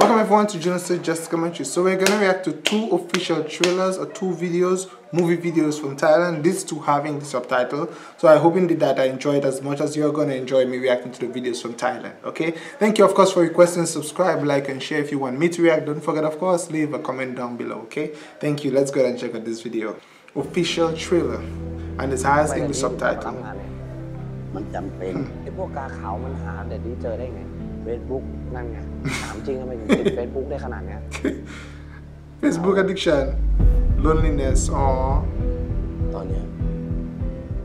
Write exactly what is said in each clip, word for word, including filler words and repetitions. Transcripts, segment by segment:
Welcome everyone to Junosuede Just A Commentary. So we're gonna react to two official trailers or two videos, movie videos from Thailand. These two having the subtitle. So I hope indeed that I enjoyed as much as you're gonna enjoy me reacting to the videos from Thailand. Okay. Thank you of course for requesting. Subscribe, like, and share if you want me to react. Don't forget of course leave a comment down below. Okay. Thank you. Let's go ahead and check out this video. Official trailer, and it has English subtitle. Hmm. Facebook นั่นไง ถามจริงก็ไม่ถึงติด Facebook ได้ขนาดเนี้ย Facebook addiction loneliness อ๋อ ตอนเนี้ย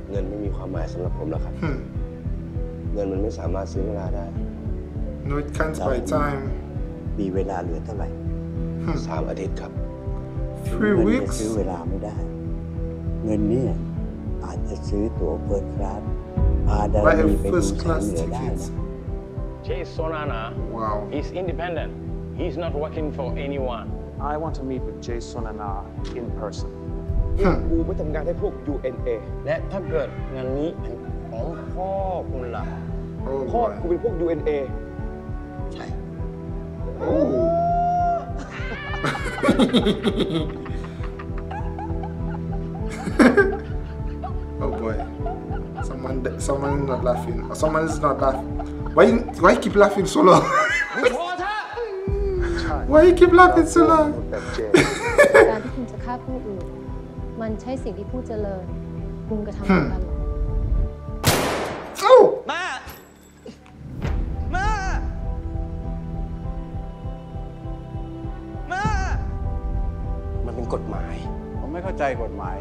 เงินไม่มีความหมายสำหรับผมแล้วครับ เงินมันไม่สามารถซื้อเวลาได้ No it can't buy time มีเวลาเหลือเท่าไหร่ สามอาทิตย์ครับ three weeks ซื้อเวลาไม่ได้ เงินเนี่ยอาจจะซื้อตั๋ว first class พาดาราไปดู first class tickets Jay Sonana wow. He's independent. He's not working for anyone. I want to meet with Jay Sonana in person. Oh boy. Someone someone not laughing. Or someone is not laughing. Why you, why you keep laughing so long? Why you keep laughing so long? การที่คุณจะฆ่าผู้อื่นมันใช้สิ่งที่ผู้เจริญคุณกระทำกัน Oh! มา! มา! มา! มันเป็นกฎหมาย ผมไม่เข้าใจกฎหมาย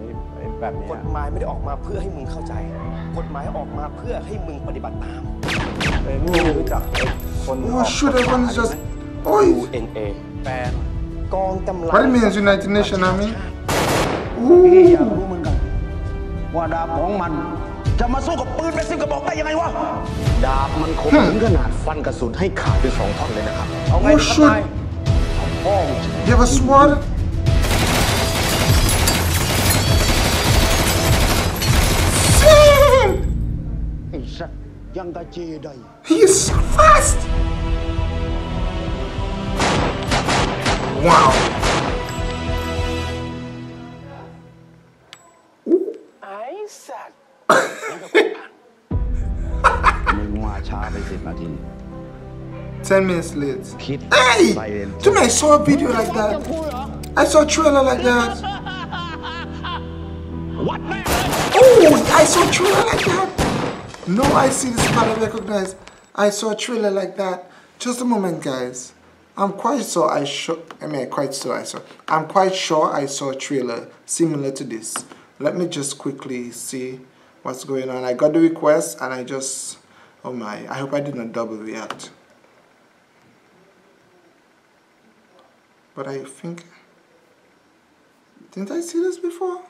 แบบนี้ กฎหมายไม่ได้ออกมาเพื่อให้มึงเข้าใจ กฎหมายออกมาเพื่อให้มึงปฏิบัติตาม Oh shit, everyone's just... Oh! What it means, United Nations Army? Oh shit! You have a sword? He is fast! Wow! I said. Ten minutes late. Hey! Dude, I saw a video like that. I saw a trailer like that. What? Oh, I saw a trailer like that. No, I see this part I recognize. I saw a trailer like that. Just a moment, guys. I'm quite sure I saw. I mean, quite sure I saw. I'm quite sure I saw a trailer similar to this. Let me just quickly see what's going on. I got the request, and I just. Oh my! I hope I did not double react. But I think. Didn't I see this before?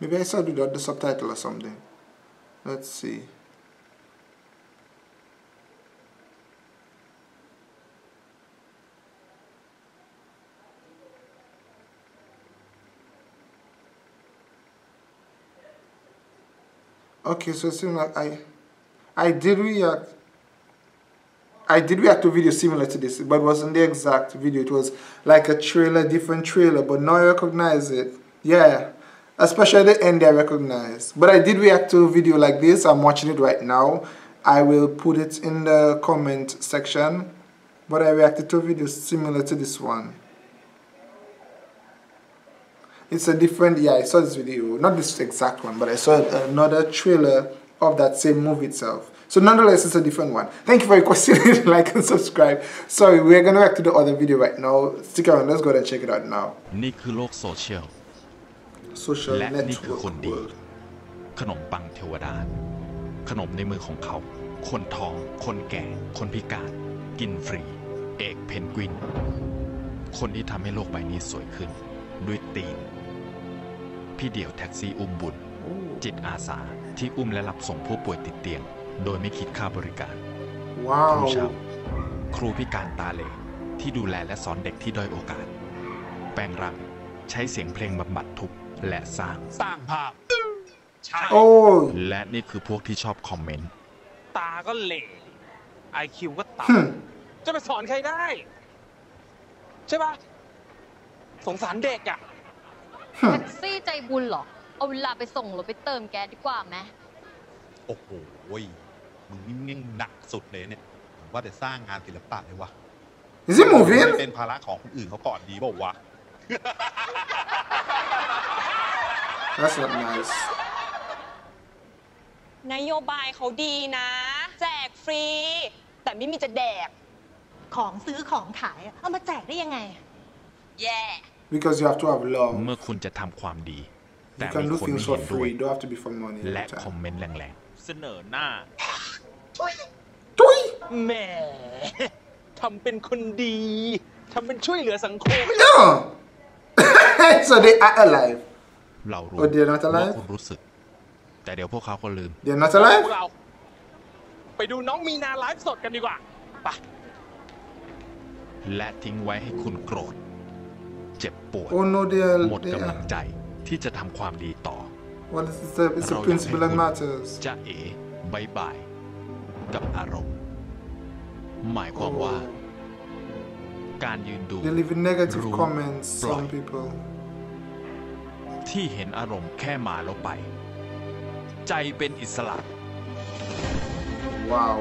Maybe I saw it without the subtitle or something. Let's see. Okay, so it seems like I, I did react. I did react to a video similar to this, but it wasn't the exact video. It was like a trailer, different trailer, but now I recognize it. Yeah. Especially at the end, I recognize. But I did react to a video like this. I'm watching it right now. I will put it in the comment section. But I reacted to a video similar to this one. It's a different... Yeah, I saw this video. Not this exact one, but I saw another trailer of that same movie itself. So nonetheless, it's a different one. Thank you for requesting it. Like and subscribe. Sorry, we're going to react to the other video right now. Stick around. Let's go ahead and check it out now. Social. Social network world. ขนมปังเทวดาขนมในมือของเขาคนทองคนแก่คนพิการกินฟรีเอกเพนกวินคนที่ทำให้โลกใบนี้สวยขึ้นด้วยตีนพี่เดี่ยวแท็กซี่อุ้มบุญจิตอาสาที่อุ้มและรับส่งผู้ป่วยติดเตียงโดยไม่คิดค่าบริการว้าวครูพิการตาเหล่ที่ดูแลและสอนเด็กที่ด้อยโอกาสแปลงร่างใช้เสียงเพลงบำบัดทุกข์และสร้าง สร้างภาพและนี่คือพวกที่ชอบคอมเมนต์ตาก็เหล่ ไอ คิว ก็ต่ำจะไปสอนใครได้ใช่ปะสงสารเด็กอ่ะแท็กซี่ใจบุญเหรอเอาเวลาไปส่งรถไปเติมแก๊สดีกว่าไหมโอ้โหมึงนิ่งๆหนักสุดเลยเนี่ยว่าแต่สร้างงานศิลปะเลยวะนี่มูฟินเป็นภาระของคนอื่นเขาก่อนดีเปล่าวะ That's not nice นโยบายเขาดีนะแจกฟรีแต่ไม่มีจะแดกของซื้อของขายเอามาแจกได้ยังไงแย่ Because you have to have love เมื่อคุณจะทำความดีแต่ไม่ควรมีส่วนด้วยและคอมเมนต์แรงๆเสนอหน้าแหมทำเป็นคนดีทำเป็นช่วยเหลือสังคม No so they are alive เรารู้ว่าคุณรู้สึกแต่เดี๋ยวพวกเขาก็ลืม They're not alive เราไปดูน้องมีนาไลฟ์สดกันดีกว่าไปและทิ้งไว้ให้คุณโกรธเจ็บปวด Oh no dear หมดกำลังใจที่จะทำความดีต่อ Well it's a principle that matters จะเอ๋บายบายกับอารมณ์หมายความว่าการยืนดูรู้ปล่อยที่เห็นอารมณ์แค่มาแล้วไปใจเป็นอิสระว้าว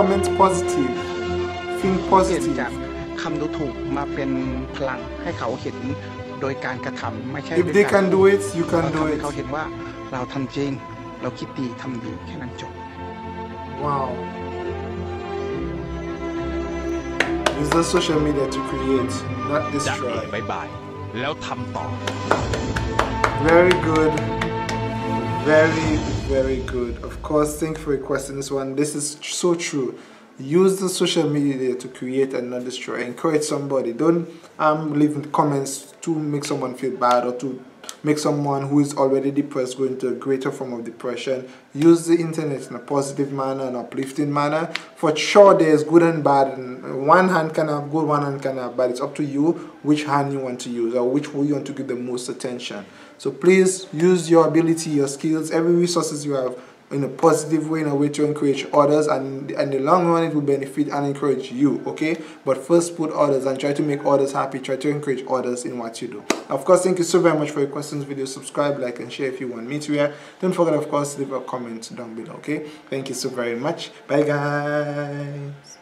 Comment positive, think positive เปลี่ยนจากคำดูถูกมาเป็นพลังให้เขาเห็นโดยการกระทำไม่ใช่โดยการทำให้เขาเห็นว่าเราทำจริงเราคิดดีทำดีแค่นั้นจบ Wow Use the social media to create not destroy บายบายแล้วทำต่อ Very good very very good of course thank you for requesting this one. This is so true. Use the social media to create and not destroy. Encourage somebody. Don't um leave comments to make someone feel bad or to make someone who is already depressed go into a greater form of depression. Use the internet in a positive manner, an uplifting manner. For sure there's good and bad, and one hand can have good, one hand can have bad. It's up to you which hand you want to use or which way you want to give the most attention. So please use your ability, your skills, every resources you have in a positive way, in a way to encourage others, and in the long run it will benefit and encourage you, okay? But first put others and try to make others happy, try to encourage others in what you do. Of course, thank you so very much for your questions, video, subscribe, like, and share if you want me to hear. Don't forget, of course, leave a comment down below, okay? Thank you so very much. Bye, guys.